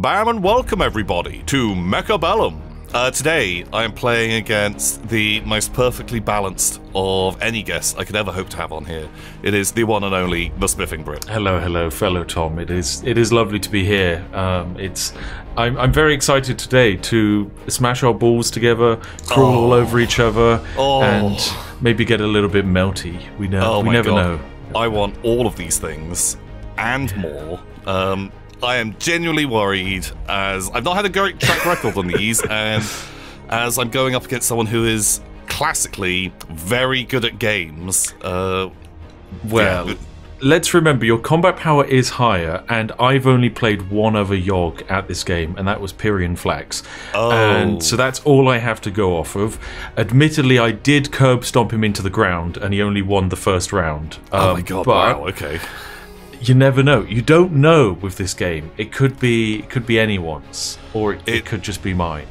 Bam and welcome everybody to Mechabellum. Today I am playing against the most perfectly balanced of any guest I could ever hope to have on here. It is the one and only The Spiffing Brit. Hello, hello, fellow Tom. It is lovely to be here. I'm very excited today to smash our balls together, crawl all over each other, and maybe get a little bit melty. We never know. I want all of these things and more. I am genuinely worried, as I've not had a great track record on these, and as I'm going up against someone who is classically very good at games. Well, yeah. Let's remember your combat power is higher, and I've only played one other Yogg at this game, and that was Pyrion Flax. Oh. And so that's all I have to go off of. Admittedly, I did curb stomp him into the ground, and he only won the first round. Oh my god, wow, okay. You never know. You don't know with this game. It could be anyone's, or it could just be mine.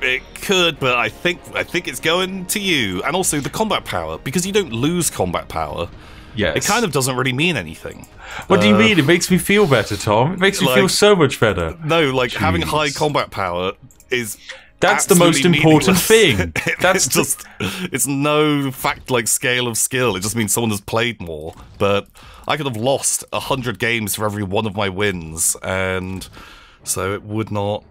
It could, but I think it's going to you. And also the combat power, because you don't lose combat power. Yes. It kind of doesn't really mean anything. What do you mean? It makes me feel better, Tom. It makes me feel so much better. No, like Jeez. Having high combat power is. That's the most important thing. That's it's no fact like scale of skill. It just means someone has played more. But I could have lost 100 games for every one of my wins, and so it would not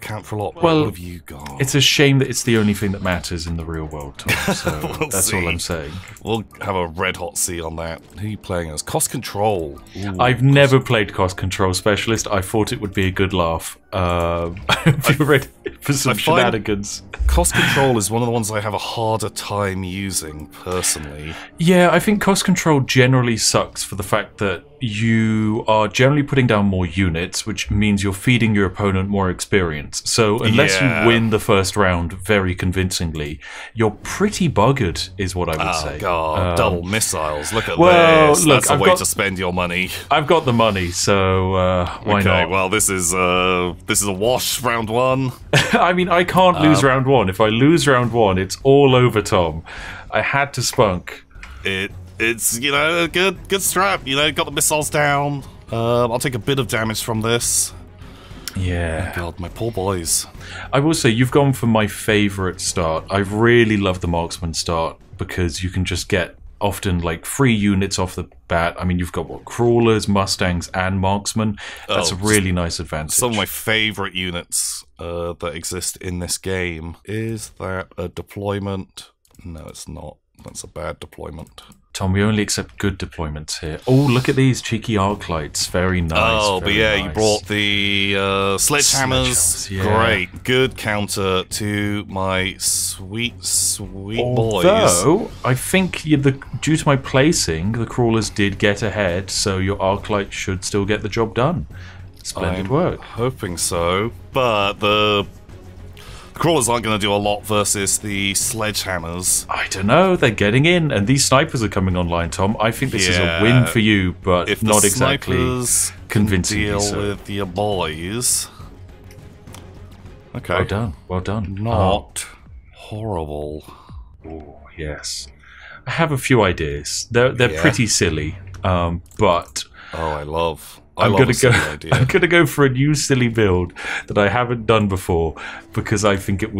count for a lot. Well, what have you got? It's a shame that it's the only thing that matters in the real world, Tom. So that's all I'm saying. We'll have a red hot C on that. Who are you playing as? Cost Control. Ooh, I've never played Cost Control Specialist. I thought it would be a good laugh. If you're ready for some shenanigans. Cost Control is one of the ones I have a harder time using, personally. Yeah, I think Cost Control generally sucks for the fact that you are generally putting down more units, which means you're feeding your opponent more experience. So unless you win the first round very convincingly, you're pretty buggered, is what I would say. Oh, God. Double missiles. Look at this. Look, That's a way to spend your money. I've got the money, so why not? Well, this is a wash, round one. I mean, I can't lose round one. If I lose round one, it's all over, Tom. I had to spunk. It's, you know, a good strap, you know, got the missiles down. I'll take a bit of damage from this. Yeah. Oh God, my poor boys. I will say, you've gone for my favourite start. I really love the marksman start, because you can just get often like free units off the bat. I mean, you've got what, crawlers, mustangs, and marksmen. That's a really nice advantage. Some of my favourite units that exist in this game. Is that a deployment? No, it's not. That's a bad deployment. Tom, we only accept good deployments here. Oh, look at these cheeky arc lights. Very nice. Oh, but yeah, nice. You brought the sledgehammers. Yeah. Great. Good counter to my sweet boys. Although, I think due to my placing, the crawlers did get ahead, so your arc light should still get the job done. Splendid work. Hoping so, but the crawlers aren't going to do a lot versus the sledgehammers. I don't know. They're getting in, and these snipers are coming online, Tom. I think this is a win for you, but if not exactly convincing. Deal with your boys. Okay. Well done. Well done. Not horrible. Oh yes. I have a few ideas. They're pretty silly, but I'm gonna go for a new silly build that I haven't done before, because I think it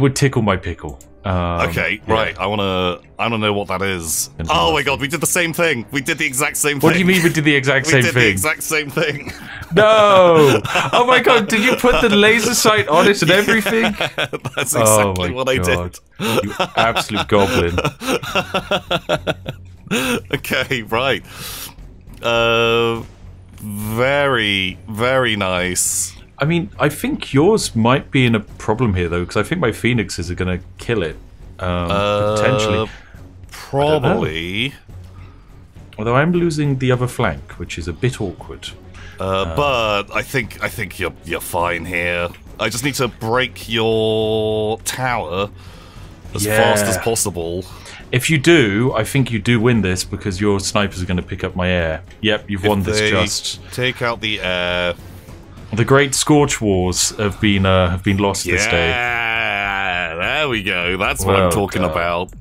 would tickle my pickle. I wanna know what that is. Oh my god, we did the same thing. We did the exact same thing. What do you mean we did the exact same thing? We did the exact same thing. No! Oh my god, did you put the laser sight on it and everything? That's exactly what I did. You absolute goblin. Okay, right. Very, very nice. I mean, I think yours might be in a problem here, though, because I think my phoenixes are going to kill it. Potentially. Probably. Although I'm losing the other flank, which is a bit awkward. But I think you're fine here. I just need to break your tower as fast as possible. If you do, I think you do win this, because your snipers are going to pick up my air. Yep, you've won this. Just take out the air. The great Scorch Wars have been lost this day. Yeah, there we go. That's what I'm talking about.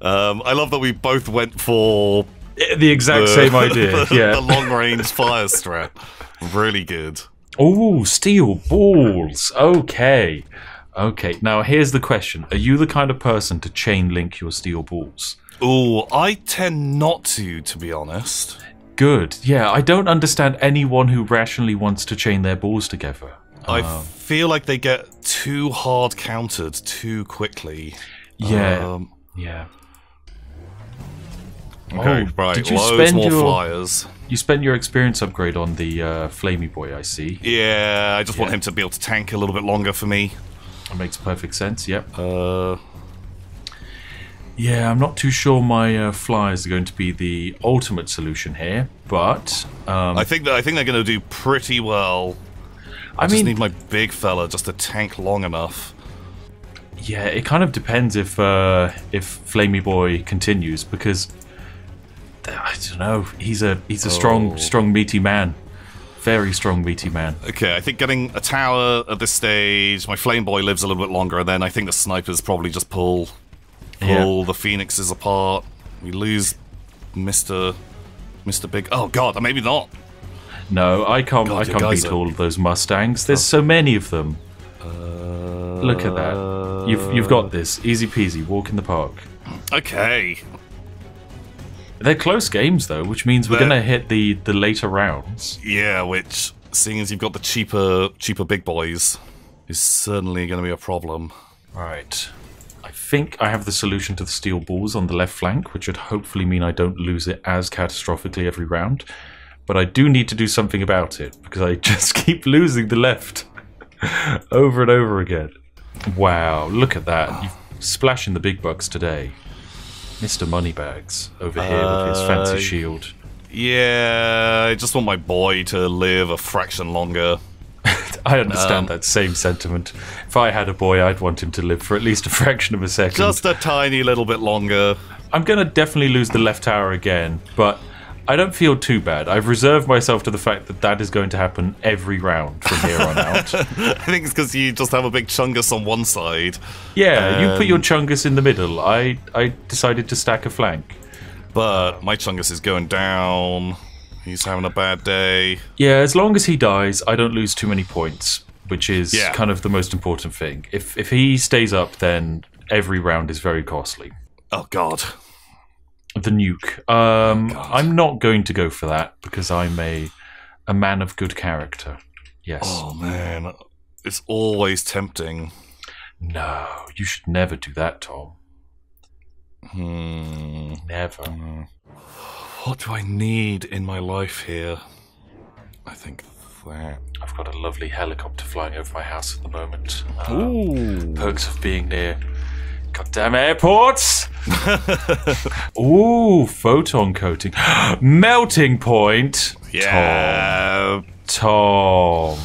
I love that we both went for the exact same idea. The long range fire strat. Really good. Oh, steel balls. Okay. Okay, now here's the question. Are you the kind of person to chain link your steel balls? Oh, I tend not to be honest. Good. Yeah, I don't understand anyone who rationally wants to chain their balls together. I feel like they get too hard countered too quickly. Yeah. Yeah. Okay, oh, right. Loads more flyers. You spend your experience upgrade on the Flamey Boy, I see. Yeah, I just want him to be able to tank a little bit longer for me. That makes perfect sense, yep. Yeah, I'm not too sure my flyers are going to be the ultimate solution here, but... I think they're going to do pretty well. I just need my big fella just to tank long enough. Yeah, it kind of depends if Flamey Boy continues, because... I don't know. He's a strong meaty man, very strong meaty man. Okay, I think getting a tower at this stage, my Flame Boy lives a little bit longer, and then I think the snipers probably just pull the phoenixes apart. We lose Mr. Big. Oh God, maybe not. No, I can't beat all of those Mustangs. There's so many of them. Look at that. You've got this. Easy peasy. Walk in the park. Okay. They're close games, though, which means we're going to hit the later rounds. Yeah, which, seeing as you've got the cheaper big boys, is certainly going to be a problem. Right. I think I have the solution to the steel balls on the left flank, which would hopefully mean I don't lose it as catastrophically every round. But I do need to do something about it, because I just keep losing the left over and over again. Wow, look at that. You're splashing the big bucks today. Mr. Moneybags over here with his fancy shield. Yeah, I just want my boy to live a fraction longer. I understand that same sentiment. If I had a boy, I'd want him to live for at least a fraction of a second. Just a tiny little bit longer. I'm going to definitely lose the left tower again, but I don't feel too bad. I've reserved myself to the fact that that is going to happen every round from here on out. I think it's because you just have a big Chungus on one side. Yeah, you put your Chungus in the middle. I decided to stack a flank. But my Chungus is going down. He's having a bad day. Yeah, as long as he dies, I don't lose too many points, which is kind of the most important thing. If he stays up, then every round is very costly. Oh, God. The nuke. I'm not going to go for that because I'm a man of good character. Yes. Oh man, it's always tempting. No, you should never do that, Tom. Never. What do I need in my life here? I think that I've got a lovely helicopter flying over my house at the moment. Perks of being near. Goddamn airports! Ooh, photon coating. Melting point! Yeah. Tom.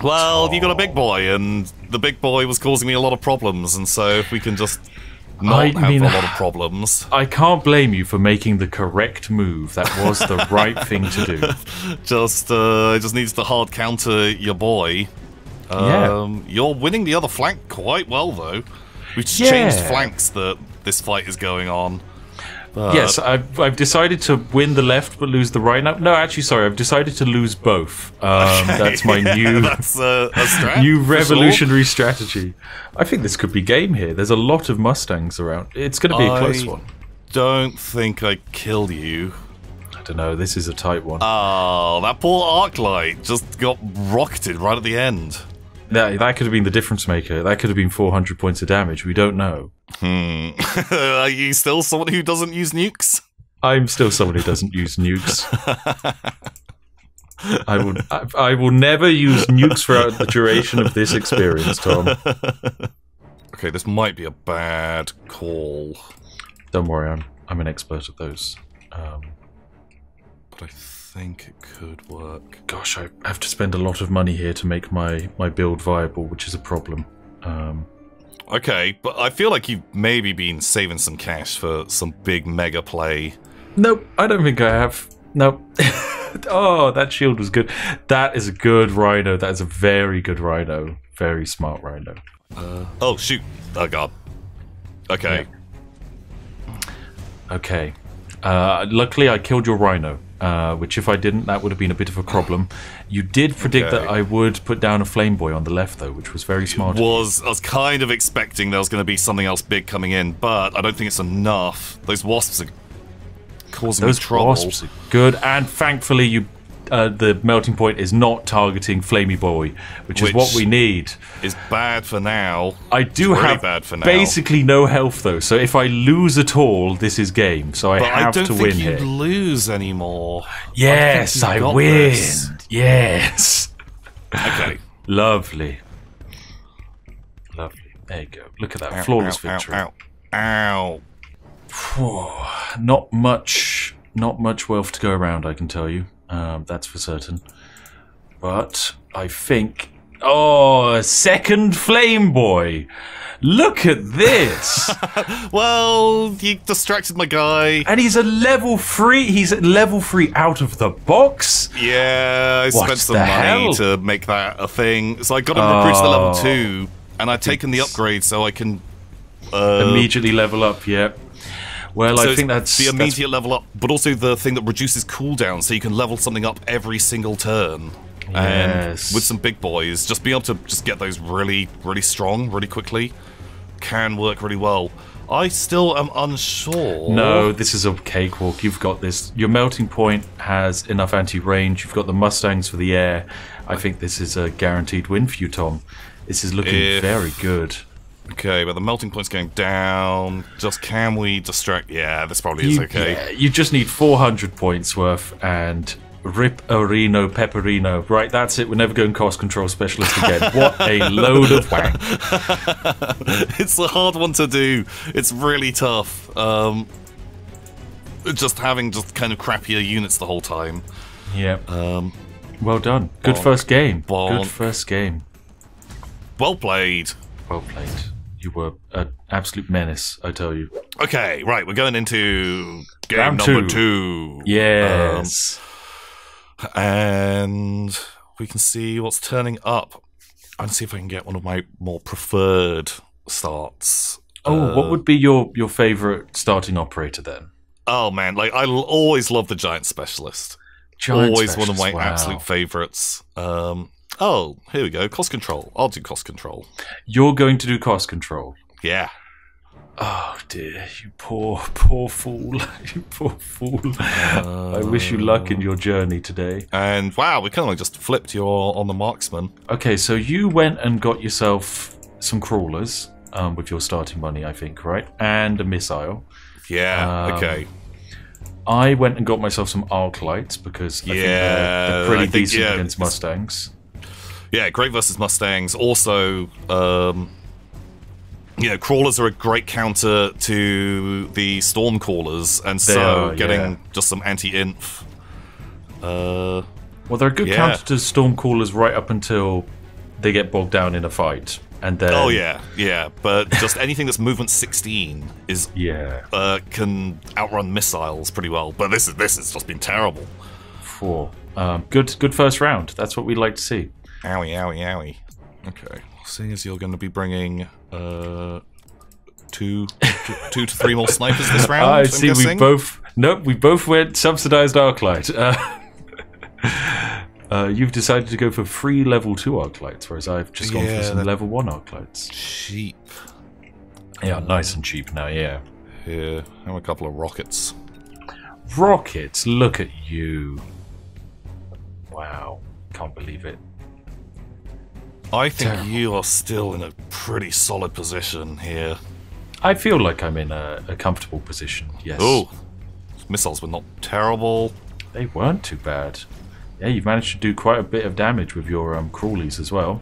Well, you got a big boy, and the big boy was causing me a lot of problems, and so if we can just not have a lot of problems. I can't blame you for making the correct move. That was the right thing to do. Just needs to hard counter your boy. You're winning the other flank quite well, though. We've changed flanks that this fight is going on. Yes, I've decided to win the left but lose the right now. No, actually, sorry, I've decided to lose both. That's my new revolutionary strategy. I think this could be game here. There's a lot of Mustangs around. It's going to be a close one. Don't think I killed you. I don't know. This is a tight one. Oh, that poor arc light just got rocketed right at the end. That could have been the difference maker. That could have been 400 points of damage. We don't know. Are you still someone who doesn't use nukes? I'm still someone who doesn't use nukes. I will never use nukes throughout the duration of this experience, Tom. Okay, this might be a bad call. Don't worry, I'm an expert at those. But I think it could work. Gosh, I have to spend a lot of money here to make my build viable, which is a problem. Okay, but I feel like you've maybe been saving some cash for some big mega play. Nope, I don't think I have. Nope. Oh, that shield was good. That is a good rhino. That is a very good rhino. Very smart rhino. Oh, shoot. Oh, God. Okay. Yeah. Okay. Luckily, I killed your rhino. which if I didn't, that would have been a bit of a problem. You did predict that I would put down a Flame Boy on the left, though, which was very smart. I was kind of expecting there was going to be something else big coming in, but I don't think it's enough. Those wasps are causing me trouble. Those wasps are good, and thankfully you... the melting point is not targeting Flamey Boy, which is what we need. It's bad for now. I do have bad for now. Basically no health though, so if I lose at all, this is game. So I have to win here. I don't think you lose anymore. Yes, I win. This. Yes. Okay. Lovely. Lovely. There you go. Look at that flawless victory. Ow. Not much wealth to go around, I can tell you. That's for certain. But I think... Oh, a second Flame Boy! Look at this! Well, you distracted my guy. And he's a level 3. He's at level 3 out of the box? Yeah, I spent some money to make that a thing. So I got him recruited to level 2, and I've taken the upgrade so I can... immediately level up, yeah. Well, so I think that's the immediate level up, but also the thing that reduces cooldown, so you can level something up every single turn. Yes. And with some big boys, just being able to just get those really, really strong, really quickly, can work really well. I still am unsure. No, this is a cakewalk. You've got this. Your melting point has enough anti-range. You've got the Mustangs for the air. I think this is a guaranteed win for you, Tom. This is looking very good. Okay, but the melting point's going down. Just can we distract? Yeah, this probably is okay. Yeah, you just need 400 points worth and rip Orino Pepperino. Right, that's it. We're never going cost control specialist again. What a load of wank. It's a hard one to do. It's really tough. Just having just kind of crappier units the whole time. Yeah. Well done. Good first game. Good first game. Well played. Well played. You were an absolute menace, I tell you. Okay, right, we're going into game number two. Yes. And we can see what's turning up. I'll see if I can get one of my more preferred starts. Oh, what would be your favourite starting operator then? Oh, man, like I always love the Giant Specialist. Always one of my absolute favourites. Oh, here we go. Cost control. I'll do cost control. You're going to do cost control? Yeah. Oh, dear. You poor, poor fool. You poor fool. I wish you luck in your journey today. And, wow, we kind of just flipped your on the marksman. Okay, so you went and got yourself some crawlers with your starting money, I think, right? And a missile. Yeah, okay. I went and got myself some arc lights because I think they're pretty decent against Mustangs. Yeah, great versus Mustangs. Also, you know, crawlers are a great counter to the storm crawlers, and so getting just some anti-inf. Well, they're a good counter to storm crawlers right up until they get bogged down in a fight, and then. Oh yeah. But just anything that's movement 16 is can outrun missiles pretty well. But this has just been terrible. Good first round. That's what we like to see. Owie, owie, owie. Okay. Seeing as you're going to be bringing two to three more snipers this round, I see. Guessing. We both went subsidized arc light. You've decided to go for free level 2 arc lights, whereas I've just gone for some level 1 arc lights. Cheap. Yeah, nice and cheap now. Yeah. Yeah. And a couple of rockets. Rockets. Look at you. Wow. Can't believe it. I think you are still in a pretty solid position here. I feel like I'm in a comfortable position, yes. Oh, missiles were not terrible. They weren't too bad. Yeah, you've managed to do quite a bit of damage with your crawlies as well.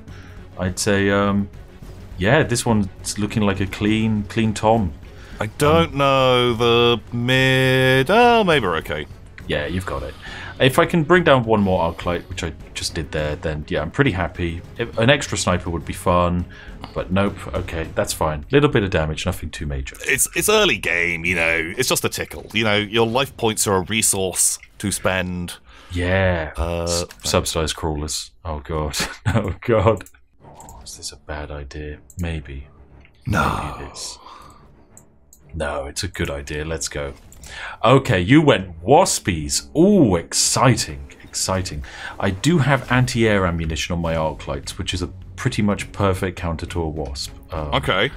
I'd say, yeah, this one's looking like a clean Tom. I don't know the mid... Oh, maybe we're okay. Yeah, you've got it. If I can bring down one more arc light, which I just did there, then yeah, I'm pretty happy. An extra sniper would be fun, but nope. Okay, that's fine. Little bit of damage, nothing too major. It's early game, you know. It's just a tickle. You know, your life points are a resource to spend. Yeah. Subsidized crawlers. Oh god. Oh god. Oh, is this a bad idea? Maybe. No. Maybe it is. No, it's a good idea. Let's go. Okay, you went waspies. Ooh, exciting, exciting. I do have anti-air ammunition on my arc lights, which is a pretty much perfect counter to a wasp. Okay.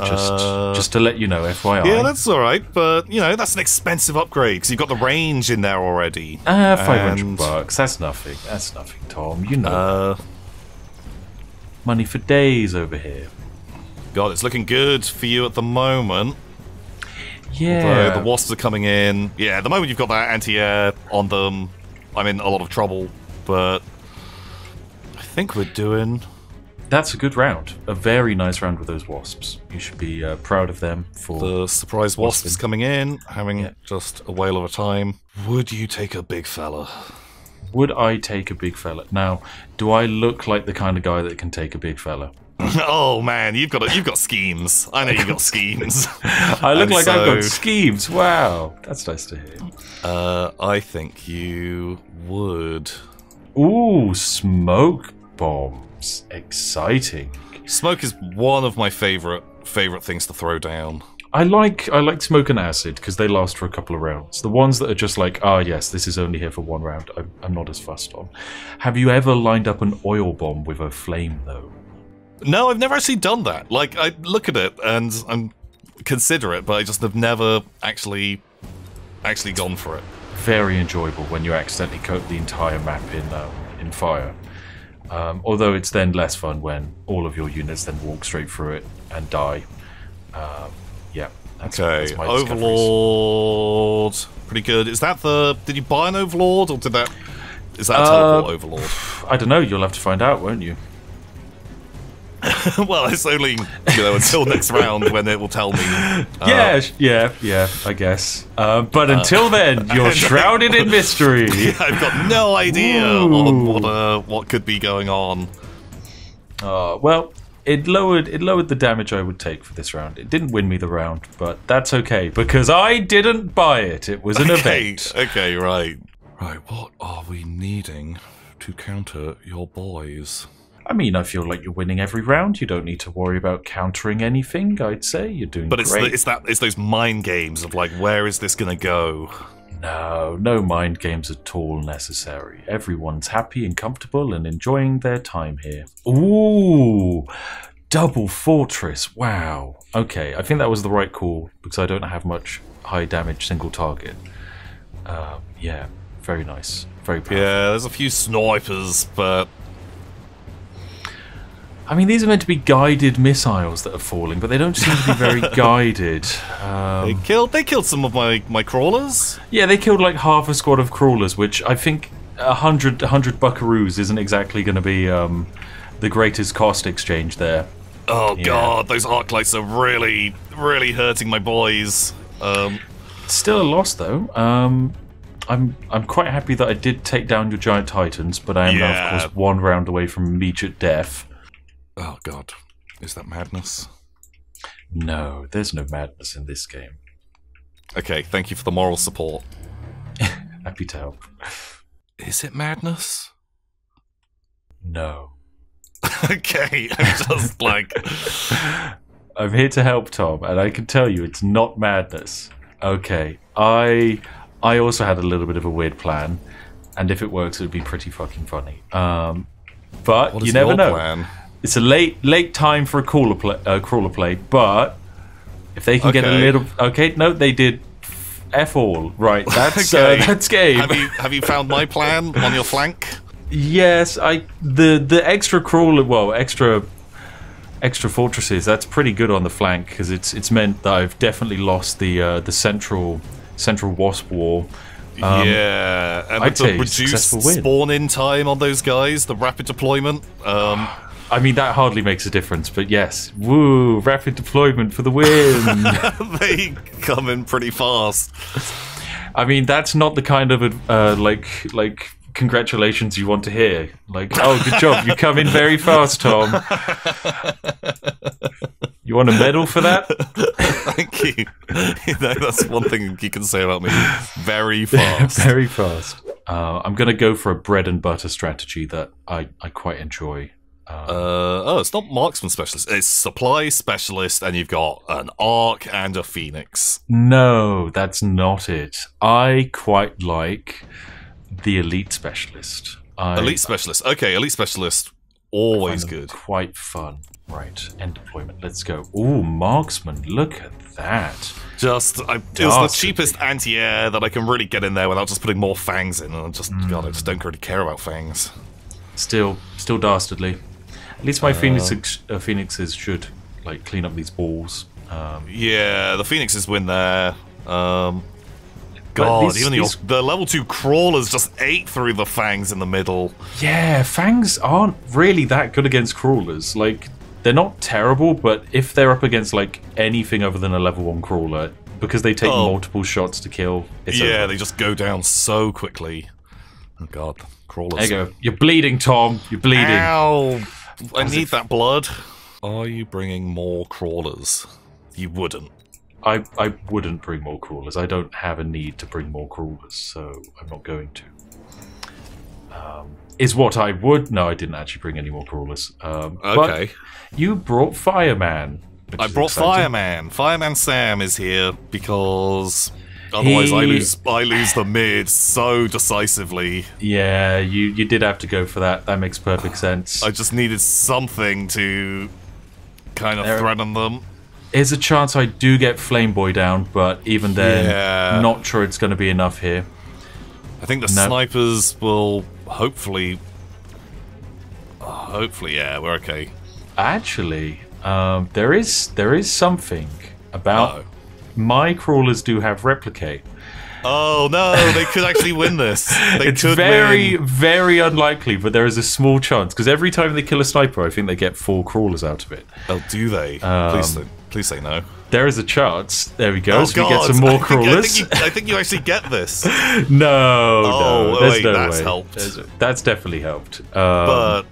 Just to let you know, FYI. Yeah, that's alright, but, you know, that's an expensive upgrade, because you've got the range in there already. $500. That's nothing, Tom. You know. Money for days over here. God, it's looking good for you at the moment. Yeah. Although the wasps are coming in. Yeah, at the moment you've got that anti-air on them, I'm in a lot of trouble, but I think we're doing... That's a good round. A very nice round with those wasps. You should be proud of them for... The surprise wasp is coming in, having just a whale of a time. Would you take a big fella? Would I take a big fella? Now, do I look like the kind of guy that can take a big fella? Oh, man, you've got schemes. I know you've got schemes. I look like I've got schemes. Wow. That's nice to hear. I think you would. Ooh, smoke bomb. Exciting. Smoke is one of my favorite things to throw down. I like smoke and acid because they last for a couple of rounds. The ones that are just like, ah, yes, this is only here for one round, I'm not as fussed on. Have you ever lined up an oil bomb with a flame though? No, I've never actually done that. Like, I look at it and I'm consider it, but I just have never actually gone for it. Very enjoyable when you accidentally coat the entire map in fire. Although it's then less fun when all of your units then walk straight through it and die. Yeah. That's my Overlord. Pretty good. Is that the... Did you buy an Overlord or did that... Is that a teleport Overlord? I don't know. You'll have to find out, won't you? Well, it's only, you know, until next round when it will tell me. Yeah, I guess. But until then, you're shrouded in mystery. Yeah, I've got no idea on what could be going on. Well, it lowered the damage I would take for this round. It didn't win me the round, but that's okay because I didn't buy it. It was an event. Okay, right. What are we needing to counter your boys? I mean, I feel like you're winning every round. You don't need to worry about countering anything. I'd say you're doing great. But it's those mind games of like, where is this going to go? No mind games at all necessary. Everyone's happy and comfortable and enjoying their time here. Ooh, double fortress. Wow. Okay, I think that was the right call because I don't have much high damage single target. Yeah, very nice. Very powerful. Yeah, there's a few snipers, but... I mean, these are meant to be guided missiles that are falling, but they don't seem to be very guided. They killed some of my crawlers. Yeah, they killed like half a squad of crawlers, which I think 100 buckaroos isn't exactly going to be the greatest cost exchange there. Oh yeah. God, those arc lights are really, really hurting my boys. Still a loss though. I'm quite happy that I did take down your giant titans, but I am now, of course, one round away from immediate death. Oh God, is that madness? No, there's no madness in this game. Okay, thank you for the moral support. Happy to help. Is it madness? No. Okay, I'm just like... I'm here to help, Tom, and I can tell you it's not madness. Okay, I also had a little bit of a weird plan, and if it works, it would be pretty fucking funny. But you never know. What is your plan? It's a late time for a crawler play, but if they can get a little... Okay, no, they did F all. Right, that's, that's game. Have you found my plan on your flank? Yes, the extra crawler... Well, extra fortresses, that's pretty good on the flank, because it's meant that I've definitely lost the central wasp war. Yeah, and I'd say reduced spawn-in time on those guys, the rapid deployment... I mean, that hardly makes a difference, but yes. Woo, rapid deployment for the win. They come in pretty fast. I mean, that's not the kind of, like congratulations you want to hear. Like, oh, good job. You come in very fast, Tom. You want a medal for that? Thank you. You know, that's one thing you can say about me. Very fast. Very fast. I'm going to go for a bread and butter strategy that I quite enjoy. It's not marksman specialist. It's supply specialist, and you've got an arc and a phoenix. No, that's not it. I quite like the elite specialist. Elite specialist. Okay, elite specialist. Always good. Quite fun. Right, end deployment. Let's go. Ooh, marksman. Look at that. It's the cheapest anti-air that I can really get in there without just putting more fangs in. And God, I just don't really care about fangs. Still dastardly. At least my phoenixes should like clean up these balls. Yeah, the phoenixes win there. God, the level 2 crawlers just ate through the fangs in the middle. Yeah, fangs aren't really that good against crawlers. Like, they're not terrible, but if they're up against like anything other than a level 1 crawler, because they take multiple shots to kill, it's over. They just go down so quickly. Oh God, crawlers. There you go. You're bleeding, Tom. You're bleeding. Ow! I need that blood. Are you bringing more crawlers? You wouldn't. I wouldn't bring more crawlers. I don't have a need to bring more crawlers, so I'm not going to. No, I didn't actually bring any more crawlers. Okay. But you brought Fireman. I brought Fireman. Fireman Sam is here because otherwise I lose the mid so decisively. Yeah, you did have to go for that. That makes perfect sense. I just needed something to kind of threaten them. There's a chance I do get Flame Boy down, but even then, not sure it's going to be enough here. I think the snipers will hopefully, yeah, we're okay. Actually, there is something about my crawlers do have replicate. Oh no, they could actually win this. It's very, very unlikely, but there is a small chance because every time they kill a sniper, I think they get 4 crawlers out of it. Oh, do they? Please say no. There is a chance. There we go. Oh, so we get some more crawlers. I think you actually get this. No, that's helped. That's definitely helped. But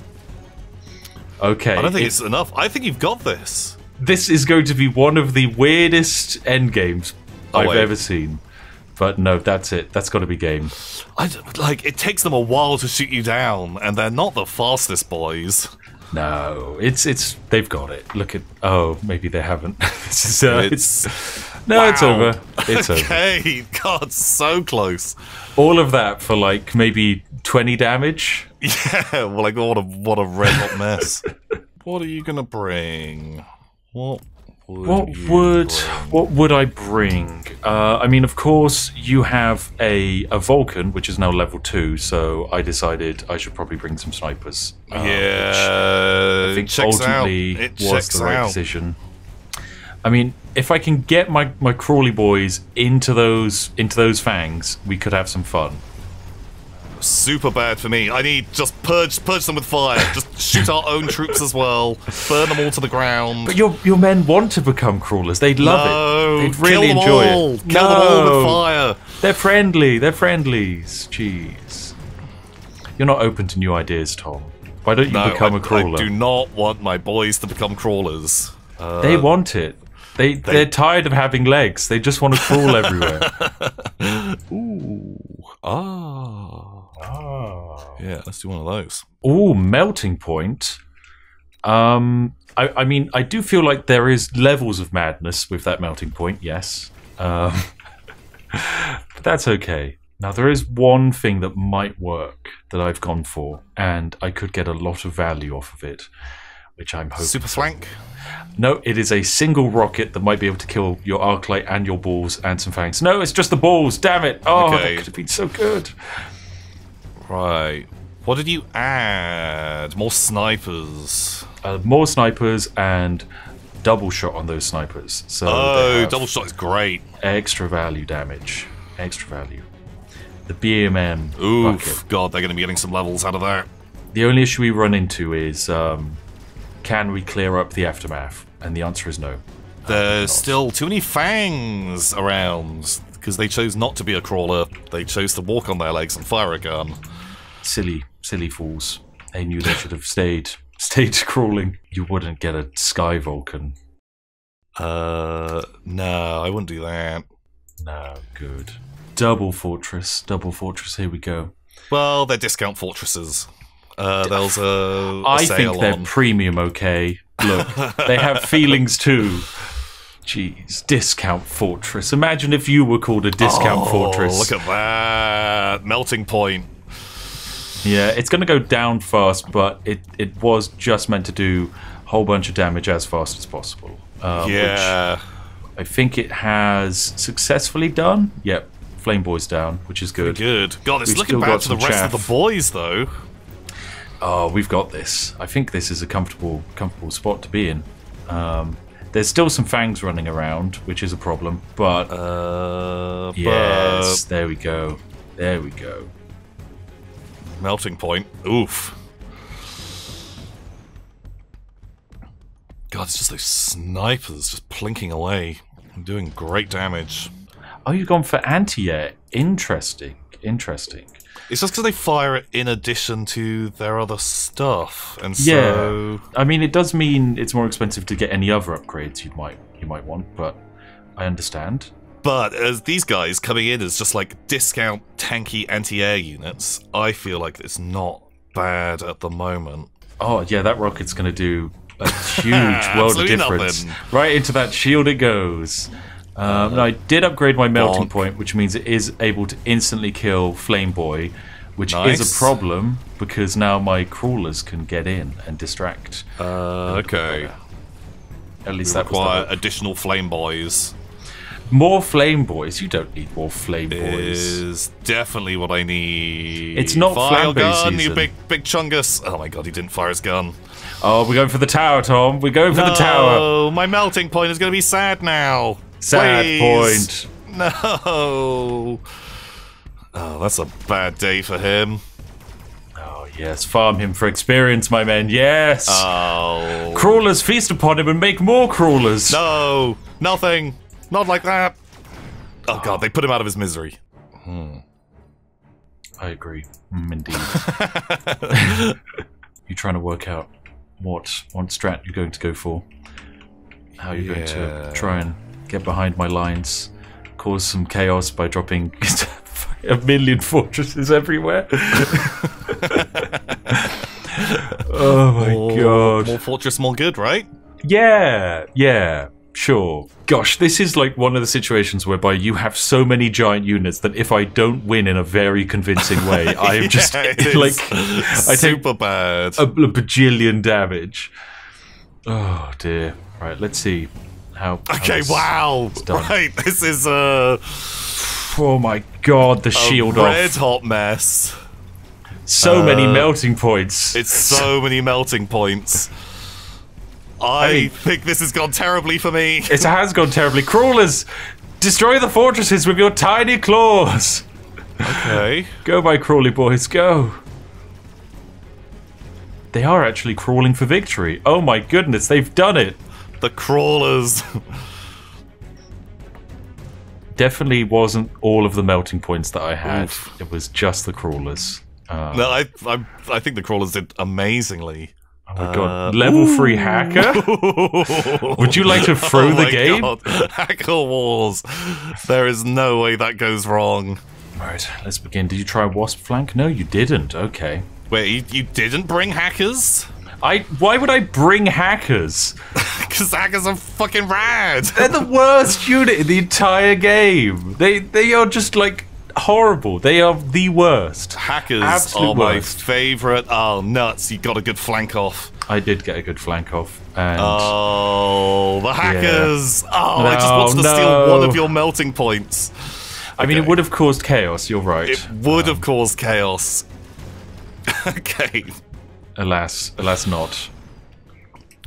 okay, I don't think it's enough. I think you've got this. This is going to be one of the weirdest end games I've ever seen. But no, that's it. That's got to be game. It takes them a while to shoot you down, and they're not the fastest boys. No, they've got it. Look at maybe they haven't. It's over. It's okay. God, so close. All of that for like maybe 20 damage. Yeah, well, like what a red hot mess. What are you gonna bring? What would I bring? I mean, of course, you have a Vulcan, which is now level 2, so I decided I should probably bring some snipers. Yeah, I think ultimately was the right decision. I mean, if I can get my crawly boys into those fangs, we could have some fun. Super bad for me. I need just purge them with fire. Just shoot our own troops as well. Burn them all to the ground. But your men want to become crawlers. They'd love it. They'd really enjoy it. Kill them all with fire. They're friendly. They're friendlies. Jeez. You're not open to new ideas, Tom. Why don't you become a crawler? I do not want my boys to become crawlers. They want it. They're tired of having legs. They just want to crawl everywhere. Ooh. Oh. Yeah, let's do one of those. Ooh, melting point. I mean, I do feel like there is levels of madness with that melting point, yes. But that's okay. Now, there is one thing that might work that I've gone for, and I could get a lot of value off of it, which I'm hoping... Super flank? No, it is a single rocket that might be able to kill your arc light and your balls and some fangs. No, it's just the balls, damn it! Oh, okay. That could have been so good. Right. What did you add? More snipers. More snipers and double shot on those snipers. So double shot is great. Extra value damage. Extra value. The BMM. Oof, God, they're going to be getting some levels out of that. The only issue we run into is can we clear up the aftermath? And the answer is no. There's still too many fangs around because they chose not to be a crawler. They chose to walk on their legs and fire a gun. Silly fools. They knew they should have stayed crawling. You wouldn't get a Sky Vulcan. No, I wouldn't do that. No, good. Double fortress here we go. Well, they're discount fortresses. there's a sale on. I think they're premium, okay. Look, they have feelings too. Jeez, Discount Fortress. Imagine if you were called a Discount Fortress. Look at that. Melting point. Yeah, it's going to go down fast, but it was just meant to do a whole bunch of damage as fast as possible. Which I think it has successfully done. Yep, Flame Boy's down, which is good. Good. God, it's looking bad to the rest of the boys, though. Oh, we've got this. I think this is a comfortable spot to be in. There's still some fangs running around, which is a problem, but... yes, there we go. There we go. Melting point. Oof. God, it's just those snipers just plinking away and doing great damage. Oh, you've gone for anti-air. Interesting. Interesting. It's just because they fire it in addition to their other stuff, and so... Yeah, I mean, it does mean it's more expensive to get any other upgrades you might want, but I understand. But as these guys coming in as just, like, discount tanky anti-air units, I feel like it's not bad at the moment. Oh, yeah, that rocket's going to do a huge world of difference. Nothing. Right into that shield it goes. No, I did upgrade my melting point, which means it is able to instantly kill Flame Boy, which is a problem because now my crawlers can get in and distract. Okay. At least that require additional Flame Boys. More Flame Boys? You don't need more Flame Boys. It is definitely what I need. It's not Flame Boy season. You big chungus. Oh my god, he didn't fire his gun. Oh, we're going for the tower, Tom. We're going for the tower. Oh, my melting point is going to be sad now. Sad Please. Point. No. Oh, that's a bad day for him. Oh, yes. Farm him for experience, my men. Yes. Oh. Crawlers, feast upon him and make more crawlers. No. Nothing. Not like that. Oh, God. They put him out of his misery. I agree. Indeed. You're trying to work out what strat you're going to go for. How you're going to try and... get behind my lines, cause some chaos by dropping 1,000,000 fortresses everywhere. Oh my god. More fortress, more good, right? Yeah, yeah, sure. Gosh, this is like one of the situations whereby you have so many giant units that if I don't win in a very convincing way, I am just like... I super take bad. A bajillion damage. Oh dear. Right, let's see. How okay, wow! Right, this is a... Oh my god, the shield off. Red hot mess. So many melting points. It's so many melting points. I mean, think this has gone terribly for me. It has gone terribly. Crawlers, destroy the fortresses with your tiny claws. Okay. Go, my crawly boys, go. They are actually crawling for victory. Oh my goodness, they've done it. The crawlers. Definitely wasn't all of the melting points that I had. Oof. It was just the crawlers. No, I think the crawlers did amazingly. Oh my god. Level 3 hacker? Would you like to throw the game? God. Hacker wars. There is no way that goes wrong. Right, let's begin. Did you try wasp flank? No, you didn't. Okay. Wait, you didn't bring hackers? Why would I bring hackers? Because hackers are fucking rad. They're the worst unit in the entire game. They are just like horrible. They are the worst. Hackers are my favorite. Oh nuts! You got a good flank off. I did get a good flank off. And oh, the hackers! Yeah. Oh, no, I just wanted to steal one of your melting points. I mean, it would have caused chaos. You're right. It would have caused chaos. Okay. Alas, alas, not.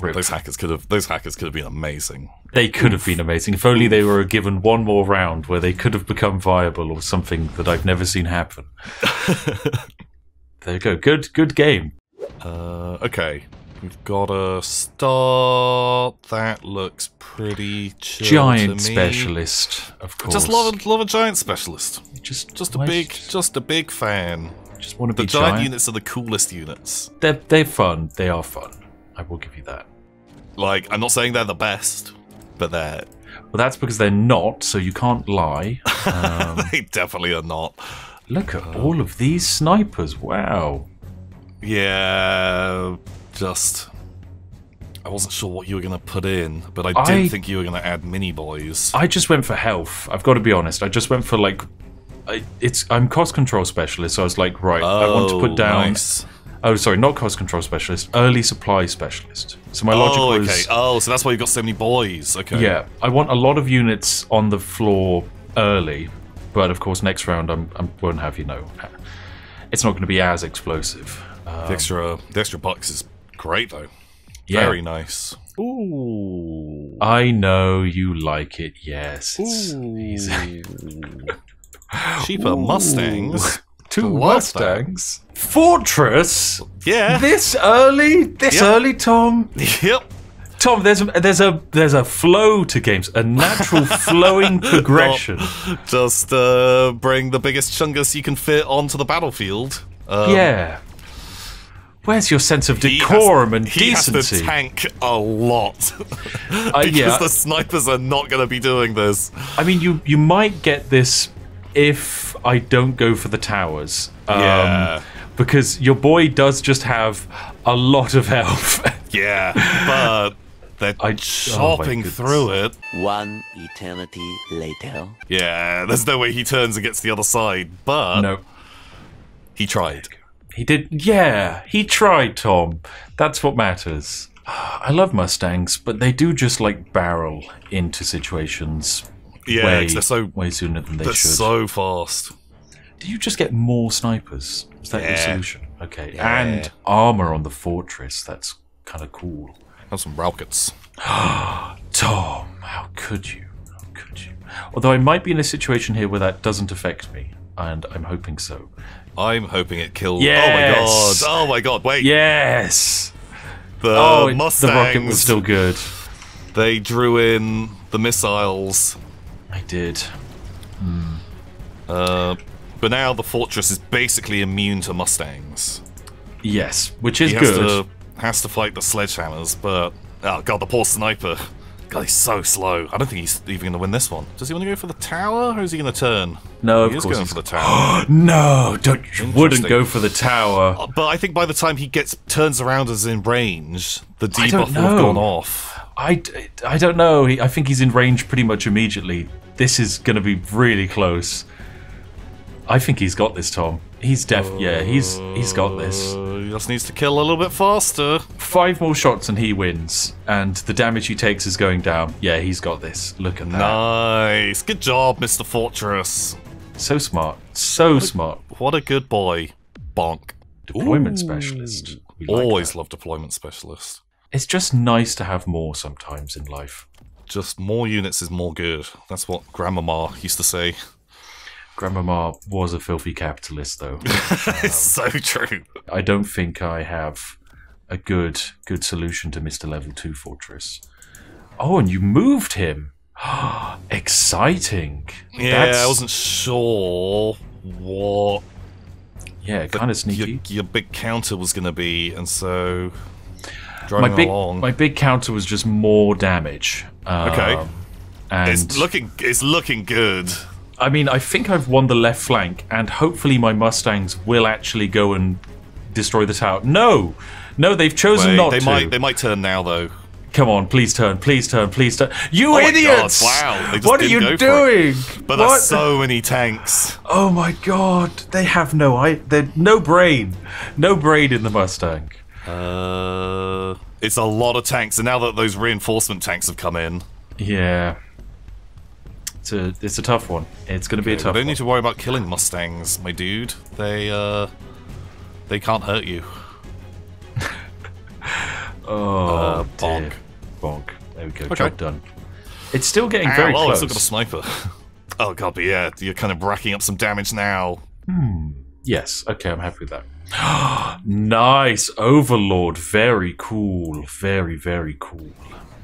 Rip. Those hackers could have been amazing. They could have been amazing if only they were given one more round where they could have become viable or something that I've never seen happen. There you go. Good game. Okay, we've got a start. That looks pretty chill giant to me. Specialist, of course. Just love a giant specialist. Just a big fan. Just want to be giant units are the coolest units. They're fun. They are fun. I will give you that. Like, I'm not saying they're the best, but they're... Well, that's because they're not, so you can't lie. They definitely are not. Look at all of these snipers. Wow. Yeah, just... I wasn't sure what you were going to put in, but I didn't think you were going to add mini-boys. I just went for health. I've got to be honest. I just went for, like... I'm cost control specialist, so I was like, right, I want to put down... Nice. Oh, sorry, not cost control specialist. Early supply specialist. So my logic was... Okay. Oh, so that's why you've got so many boys. Okay. Yeah, I want a lot of units on the floor early, but of course next round I won't have, you know... It's not going to be as explosive. The extra bucks is great, though. Yeah. Very nice. Ooh. I know you like it, yes. It's easy. Cheaper Mustangs. Two Mustangs. Fortress? Yeah. This early? This early, Tom? Yep. Tom, there's a flow to games, a natural flowing progression. Just bring the biggest chungus you can fit onto the battlefield. Yeah. Where's your sense of decorum and decency? He has to tank a lot. Because the snipers are not going to be doing this. I mean, you might get this if I don't go for the towers. Because your boy does just have a lot of health. Yeah, but they're chopping through it. One eternity later. Yeah, there's no way he turns and gets the other side, but... No. He tried. He did, yeah. He tried, Tom. That's what matters. I love Mustangs, but they do just like barrel into situations. Yeah, way sooner than they should. So fast. Do you just get more snipers? Is that your solution? Okay, yeah. And armor on the fortress. That's kind of cool. Have some rockets. Tom, how could you? How could you? Although I might be in a situation here where that doesn't affect me, and I'm hoping so. I'm hoping it kills. Yes. Oh my god! Oh my god! Wait. Yes. The Mustangs. The rocket was still good. They drew in the missiles. I did. Hmm. But now the fortress is basically immune to Mustangs. Yes, which is good. Has to fight the sledgehammers, but oh god, the poor sniper. God, he's so slow. I don't think he's even going to win this one. Does he want to go for the tower, or is he going to turn? No, of course he's going for the tower. No, you wouldn't go for the tower. But I think by the time he turns around as in range, the debuff will have gone off. I don't know. I think he's in range pretty much immediately. This is going to be really close. I think he's got this, Tom. He's he's got this. He just needs to kill a little bit faster. 5 more shots and he wins. And the damage he takes is going down. Yeah, he's got this. Look at that. Nice. Good job, Mr. Fortress. So smart. So smart. What a good boy. Bonk. Deployment specialist. Always love deployment specialist. It's just nice to have more sometimes in life. Just more units is more good. That's what Grandmama used to say. Grandmama was a filthy capitalist, though. It's so true. I don't think I have a good solution to Mr. Level 2 Fortress. Oh, and you moved him. Exciting. Yeah, I wasn't sure what... Yeah, kind of sneaky. Your big counter was going to be, and so... My big counter was just more damage. Okay. And it's looking good. I mean, I think I've won the left flank, and hopefully my Mustangs will actually go and destroy the tower. No! No, they've chosen not to. They might turn now, though. Come on, please turn, please turn, please turn. You idiots! Wow, they just what are you doing? But there's so many tanks. Oh my god, they have no brain. No brain in the Mustang. It's a lot of tanks, and now that those reinforcement tanks have come in. Yeah. It's a tough one. It's going to be a tough one. You don't need to worry about killing Mustangs, my dude. They can't hurt you. Oh, bonk. Bonk. There we go. Okay. Job done. It's still getting very close. I've still got a sniper. Oh, god, but yeah, you're kind of racking up some damage now. Hmm. Yes. Okay, I'm happy with that. Nice. Overlord. Very cool. Very, very cool.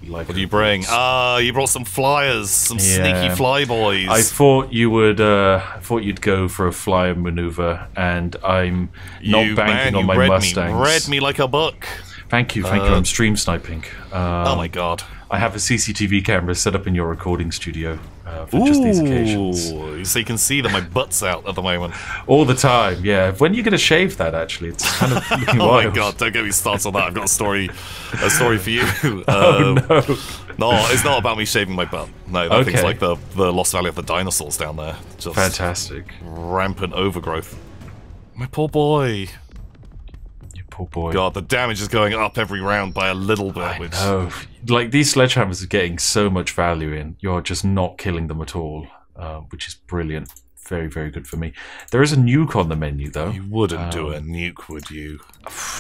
Like what do you bring? You brought some flyers, some sneaky fly boys. I thought you would. I thought you'd go for a flyer maneuver, and I'm not banking on my Mustangs. You read me like a book. Thank you, thank you. I'm stream sniping. Oh my god! I have a CCTV camera set up in your recording studio for just these occasions. So you can see that my butt's out at the moment. All the time, yeah. When are you going to shave that, actually? It's kind of looking wild. Oh my god, don't get me started on that. I've got a story for you. No, it's not about me shaving my butt. No, that thing's like the Lost Valley of the Dinosaurs down there. Just fantastic. Rampant overgrowth. My poor boy. Oh boy. God, the damage is going up every round by a little bit. I know. Like, these sledgehammers are getting so much value in. You're just not killing them at all, which is brilliant. Very, very good for me. There is a nuke on the menu, though. You wouldn't do a nuke, would you?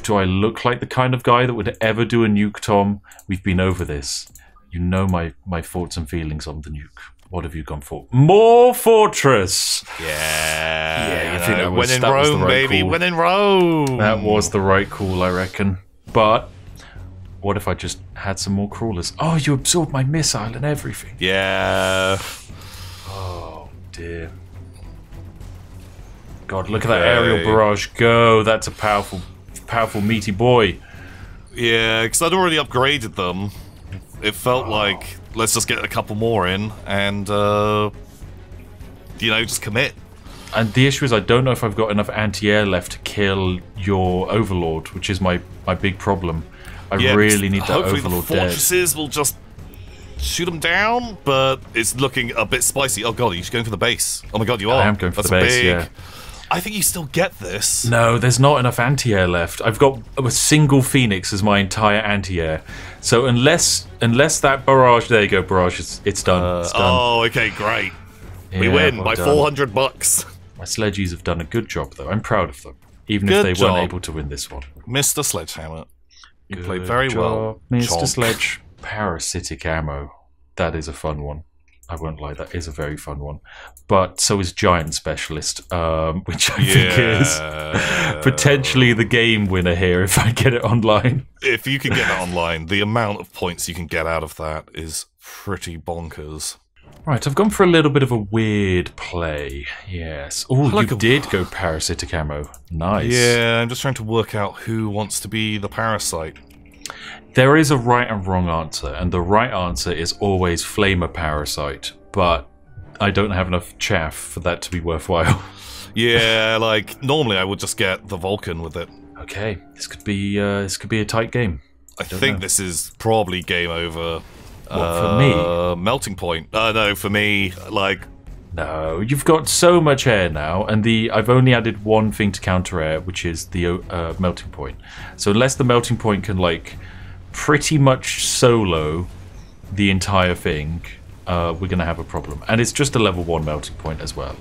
Do I look like the kind of guy that would ever do a nuke, Tom? We've been over this. You know my thoughts and feelings on the nuke. What have you gone for? More Fortress! Yeah, I think that was, when in Rome, baby. When in Rome! That was the right call, I reckon. But what if I just had some more crawlers? Oh, you absorbed my missile and everything. Yeah. Oh, dear. God, look at that aerial barrage go. That's a powerful, powerful, meaty boy. Yeah, because I'd already upgraded them. It felt like... Let's just get a couple more in and, you know, just commit. And the issue is I don't know if I've got enough anti-air left to kill your Overlord, which is my big problem. I really need that Overlord dead. Hopefully the fortresses will just shoot them down, but it's looking a bit spicy. Oh, God, are you going for the base? Oh, my God, you are. I am going for the base, yeah. I think you still get this. No, there's not enough anti-air left. I've got a single Phoenix as my entire anti-air. So unless that barrage... There you go, barrage. It's done. It's done. Oh, okay, great. Yeah, we win by $400. My sledgies have done a good job, though. I'm proud of them. Even if they weren't able to win this one. Mr. Sledgehammer. You played very well. Mr. Sledge. Parasitic ammo. That is a fun one. I won't lie, that is a very fun one. But so is Giant Specialist, which I think is potentially the game winner here if I get it online. If you can get it online, the amount of points you can get out of that is pretty bonkers. Right, I've gone for a little bit of a weird play. Yes. Oh, like you did go parasitic ammo. Nice. Yeah, I'm just trying to work out who wants to be the parasite. There is a right and wrong answer, and the right answer is always flame a parasite, but I don't have enough chaff for that to be worthwhile. Yeah, like, normally I would just get the Vulcan with it. Okay, this could be a tight game. I think this is probably game over. What, for me? Melting point. No, for me, like... No, you've got so much air now, and I've only added one thing to counter air, which is the melting point. So unless the melting point can, like, pretty much solo the entire thing, we're going to have a problem. And it's just a level 1 melting point as well.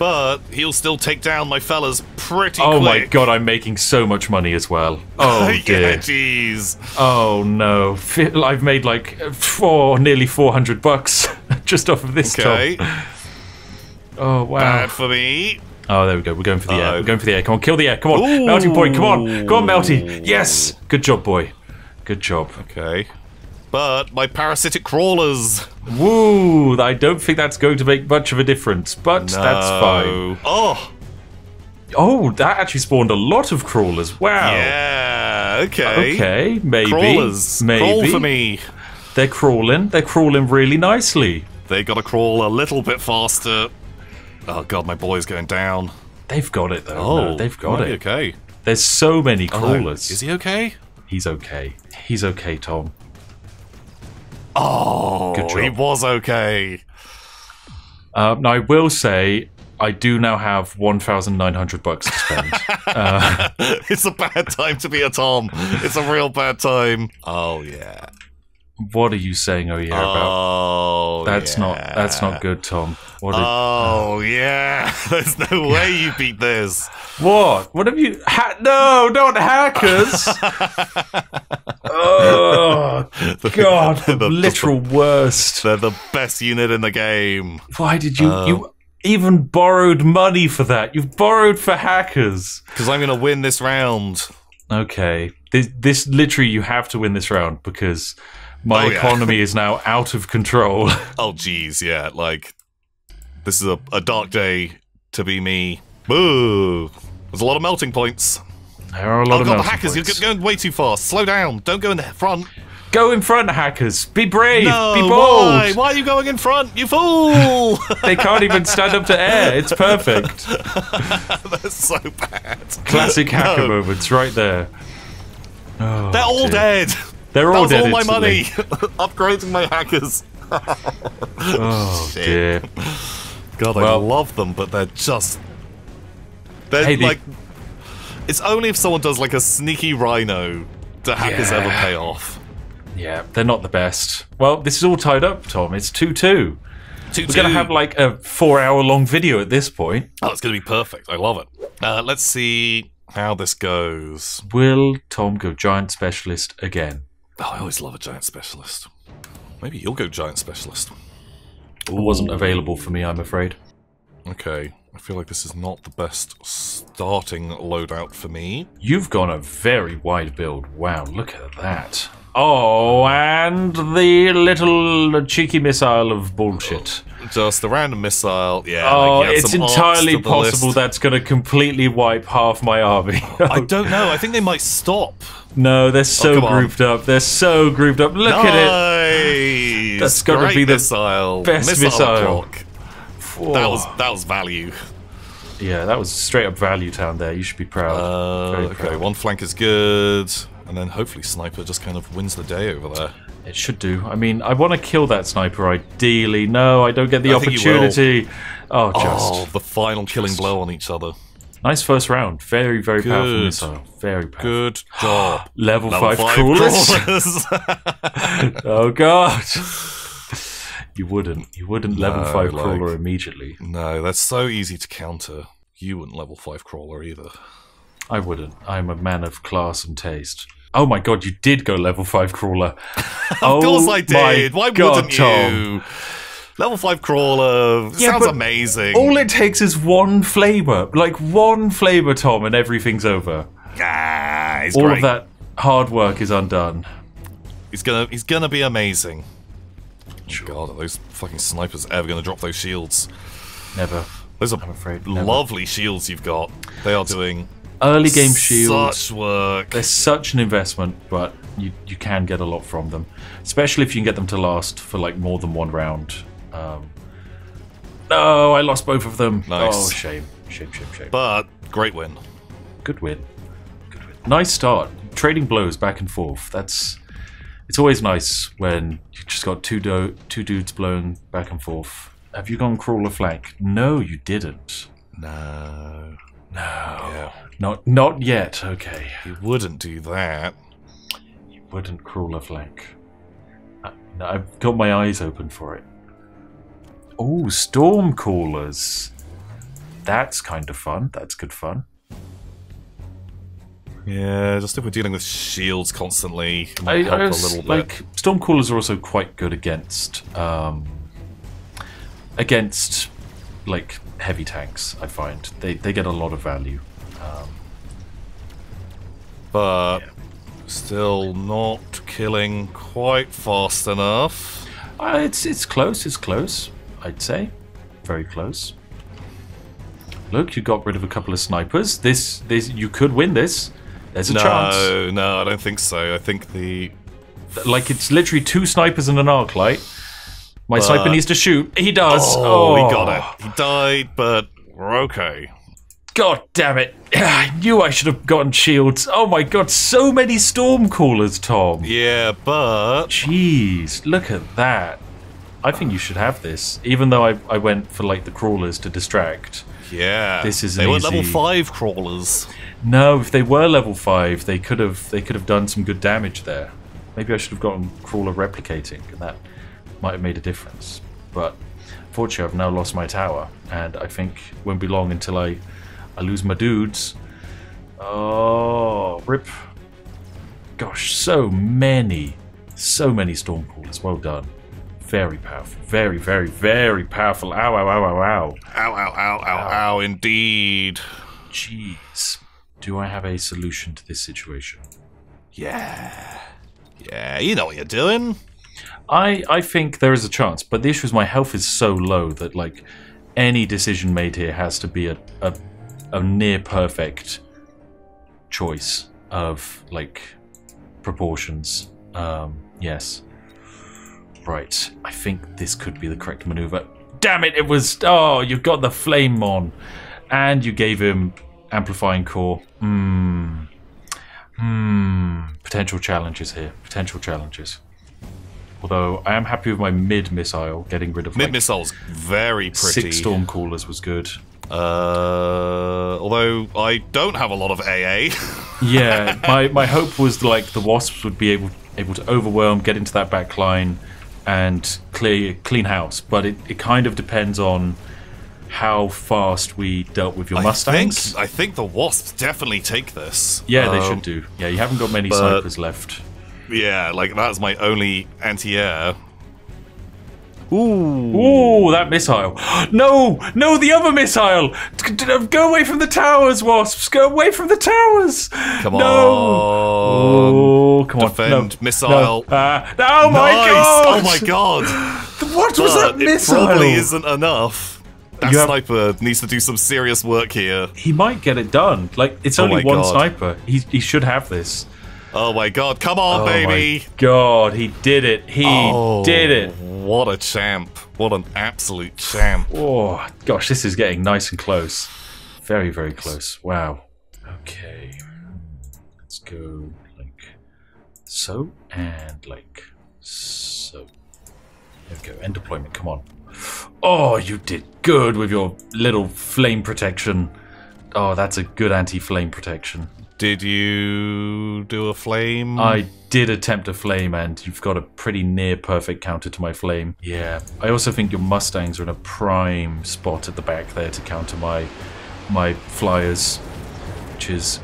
But he'll still take down my fellas pretty quick. Oh my god, I'm making so much money as well. Oh dear. Jeez. Yeah, oh no. I've made like nearly $400 just off of this top. Oh wow. Bad for me. Oh, there we go. We're going for the air. We're going for the air. Come on, kill the air. Come on. Ooh. Melting point. Come on. Go on, Melty. Yes. Good job, boy. Good job. Okay. But my parasitic crawlers. Woo. I don't think that's going to make much of a difference, but that's fine. Oh. Oh, that actually spawned a lot of crawlers. Wow. Yeah. Okay. Okay. Maybe. Crawlers. Maybe. Crawl for me. They're crawling. They're crawling really nicely. They got to crawl a little bit faster. Oh god, my boy's going down. They've got it though. Oh, no, they've got it. Okay. There's so many crawlers. Is he okay? He's okay. He's okay, Tom. Oh, good job. He was okay. Now I will say, I do now have $1,900 to spend. It's a bad time to be a Tom. It's a real bad time. Oh yeah. What are you saying about? That's not good, Tom. What yeah. There's no way you beat this. What? What have you... No, not hackers. Oh, God. The literal worst. They're the best unit in the game. Why did you... You even borrowed money for that. You've borrowed for hackers. Because I'm going to win this round. Okay. This literally, you have to win this round because... My economy is now out of control. Oh, geez, yeah. Like, this is a dark day to be me. Boo! There's a lot of melting points. There are a lot of melting points. Oh, God, the hackers, you're going way too fast. Slow down. Don't go in the front. Go in front, hackers. Be brave. No, be bold. Why are you going in front, you fool? They can't even stand up to air. It's perfect. That's so bad. Classic hacker moments right there. Oh, they're all dead. They're all dead. That was all my money. Upgrading my hackers. Oh, shit. Dear. God, I love them, but they're just... They're like... It's only if someone does like a sneaky rhino do hackers ever pay off. Yeah, they're not the best. Well, this is all tied up, Tom. It's 2-2. We're going to have like a 4-hour-long video at this point. Oh, it's going to be perfect. I love it. Let's see how this goes. Will Tom go giant specialist again? Oh, I always love a giant specialist. Maybe you'll go giant specialist. It wasn't available for me, I'm afraid. Okay. I feel like this is not the best starting loadout for me. You've gone a very wide build. Wow, look at that. Oh, and the little cheeky missile of bullshit. Just the random missile, yeah. Oh, it's entirely possible that's going to completely wipe half my army. I don't know. I think they might stop. No, they're so grouped up. They're so grouped up. Look at it. That's got to be the best missile. That was value. Yeah, that was straight up value town there. You should be proud. Very proud. One flank is good, and then hopefully sniper just kind of wins the day over there. It should do. I mean, I want to kill that sniper ideally. No, I don't get the opportunity. Oh, the final killing blow on each other. Nice first round. Very, very powerful missile. Very powerful. Good job. Level 5 crawlers. Oh god. You wouldn't. You wouldn't level 5 crawler immediately. No, that's so easy to counter. You wouldn't level 5 crawler either. I wouldn't. I'm a man of class and taste. Oh my god, you did go level 5 crawler. Of course I did. Why wouldn't you? Level 5 crawler sounds amazing. All it takes is one flavor, like one flavor, Tom, and everything's over. Ah, it's all great. Of that hard work is undone. He's gonna be amazing. Sure. God, are those fucking snipers ever going to drop those shields? Never. Those are lovely shields you've got. They are doing early game shields. Such work. They're such an investment, but you can get a lot from them, especially if you can get them to last for like more than one round. No, I lost both of them. Nice. Oh, shame. But great win. Good win. Nice start. Trading blows back and forth. It's always nice when you just got two dudes blown back and forth. Have you gone crawler flank? No, you didn't. No. Yeah. Not yet. Okay. You wouldn't do that. You wouldn't crawler flank. I've got my eyes open for it. Oh, storm callers. That's kind of fun. That's good fun. Yeah, just if we're dealing with shields constantly, it might help a little bit. Like, Stormcrawlers are also quite good against, like, heavy tanks, I find. They get a lot of value. But, still not killing quite fast enough. It's close, I'd say. Very close. Look, you got rid of a couple of snipers. This you could win this. There's a chance. No, I don't think so. I think it's literally two snipers and an arc light. My sniper needs to shoot. He does. Oh, he got it. He died, but we're okay. God damn it. I knew I should have gotten shields. Oh my god, so many storm callers, Tom. Yeah, but... Jeez, look at that. I think you should have this, even though I went for like the crawlers to distract. Yeah, they were level 5 crawlers. No, if they were level 5, they could have done some good damage there. Maybe I should have gotten crawler replicating, and that might have made a difference. But fortunately, I've now lost my tower, and I think it won't be long until I lose my dudes. Oh, rip! Gosh, so many storm crawlers. Well done. Very powerful. Very, very, very powerful. Ow, ow, ow, ow, ow. Ow, ow, ow, ow, ow, indeed. Jeez. Do I have a solution to this situation? Yeah. Yeah, you know what you're doing. I think there is a chance, but the issue is my health is so low that, like, any decision made here has to be a near-perfect choice of, like, proportions. Yes. Right. I think this could be the correct maneuver. Damn it, it was... Oh, you got the flame mon. And you gave him amplifying core. Potential challenges here. Potential challenges. Although, I am happy with my mid-missile, getting rid of... Mid-missile's like, very pretty. 6 storm callers was good. Although, I don't have a lot of AA. Yeah, my hope was, like, the Wasps would be able to overwhelm, get into that back line, and clean house. But it kind of depends on how fast we dealt with your Mustangs. I think the Wasps definitely take this. Yeah, they should do. Yeah, you haven't got many snipers left. Yeah, like, that's my only anti-air. Ooh, that missile. No, the other missile! Go away from the towers, Wasps! Go away from the towers! Come on. No. Ooh, come on. Defend. No. Missile. No. Oh, my nice. God! Oh, my God! What was that missile? It probably isn't enough. That sniper needs to do some serious work here. He might get it done. Like, it's only one sniper. He should have this. Oh my God, come on, baby! My God, he did it. He did it. What a champ. What an absolute champ. Oh, gosh, this is getting nice and close. Very, very close. Wow. Okay. Let's go like so and like so. There we go. End deployment. Come on. Oh, you did good with your little flame protection. Oh, that's a good anti-flame protection. Did you do a flame? I did attempt a flame, and you've got a pretty near perfect counter to my flame. Yeah. I also think your Mustangs are in a prime spot at the back there to counter my flyers, which is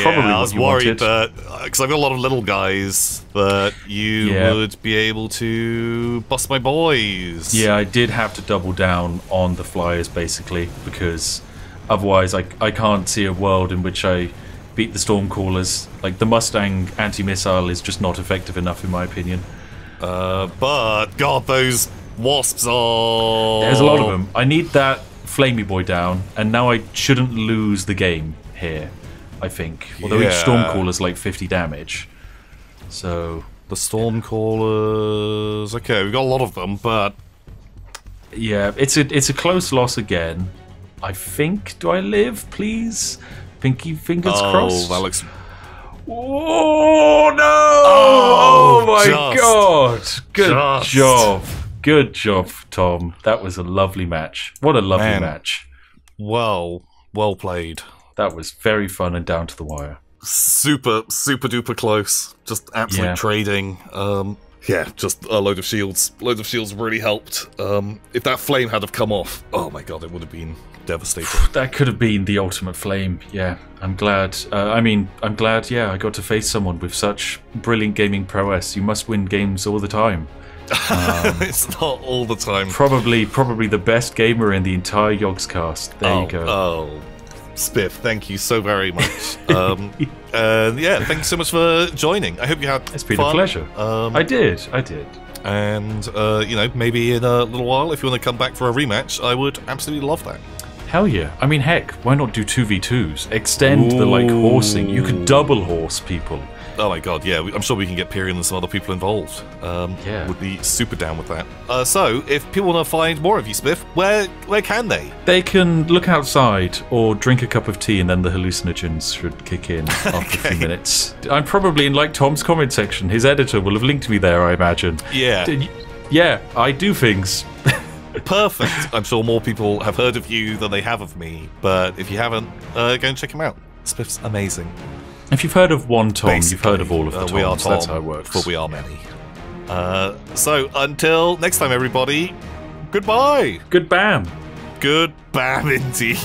probably what I was worried that because I've got a lot of little guys that you would be able to bust my boys. Yeah, I did have to double down on the flyers basically because otherwise I can't see a world in which I beat the Stormcallers. Like, the Mustang anti-missile is just not effective enough, in my opinion. But, God, those Wasps are... There's a lot of them. I need that Flamey Boy down, and now I shouldn't lose the game here, I think. Although each Stormcaller's like 50 damage. So... The Stormcallers... Okay, we've got a lot of them, but... Yeah, it's a close loss again. I think... Do I live, please? Pinky fingers crossed. Oh, that looks... Oh, no! Oh, my God! Good job. Good job, Tom. That was a lovely match. What a lovely match. Well played. That was very fun and down to the wire. Super duper close. Just absolute trading. Yeah, just a load of shields. Loads of shields really helped. If that flame had have come off, oh my God, it would have been devastating. That could have been the ultimate flame. Yeah, I'm glad. I'm glad. Yeah, I got to face someone with such brilliant gaming prowess. You must win games all the time. It's not all the time. Probably the best gamer in the entire Yogscast. There you go. Oh. Spiff, thank you so very much. Yeah, thank you so much for joining. I hope you had fun. It's been a pleasure. I did. And, you know, maybe in a little while, if you want to come back for a rematch, I would absolutely love that. Hell yeah. I mean, heck, why not do 2v2s? Extend the, like, horsing. You could double horse people. Oh my God, yeah, I'm sure we can get Pyrion and some other people involved. Would be super down with that. So, if people want to find more of you, Spiff, where can they? They can look outside or drink a cup of tea, and then the hallucinogens should kick in after a few minutes. I'm probably in, like, Tom's comment section. His editor will have linked me there, I imagine. Yeah. Yeah, I do things. Perfect. I'm sure more people have heard of you than they have of me, but if you haven't, go and check him out. Spiff's amazing. If you've heard of one Tom, basically, you've heard of all of the Toms. We are Tom, that's how it works. But we are many. So, until next time, everybody, goodbye. Good bam. Good bam, indeed.